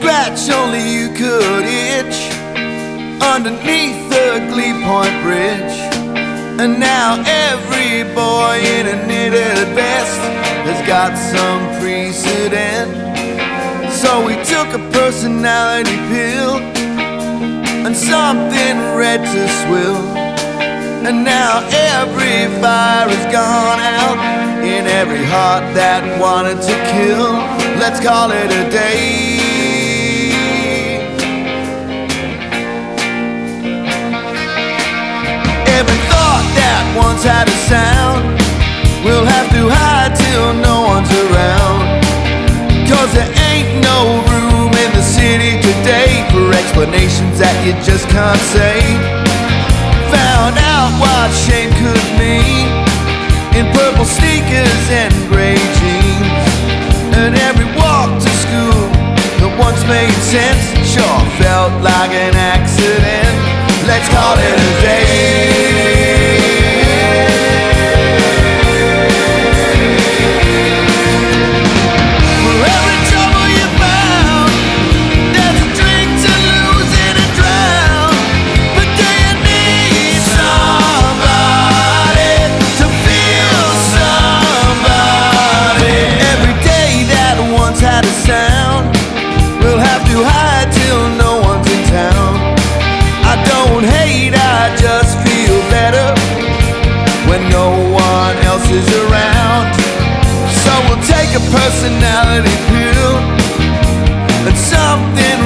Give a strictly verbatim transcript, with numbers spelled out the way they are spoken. scratch only you could itch underneath the Glee Point Bridge. And now every boy in a knitted vest has got some precedent. So we took a personality pill and something red to swill. And now every fire is gone out in every heart that wanted to kill. Let's call it a day. Every thought that once had a sound we'll have to hide till no one's around. Cause there ain't no room in the city today for explanations that you just can't say. Found out what shame could mean in purple sneakers and grey jeans. And every walk to school that once made sense sure felt like an accident. Let's call it a day. Personality pill and something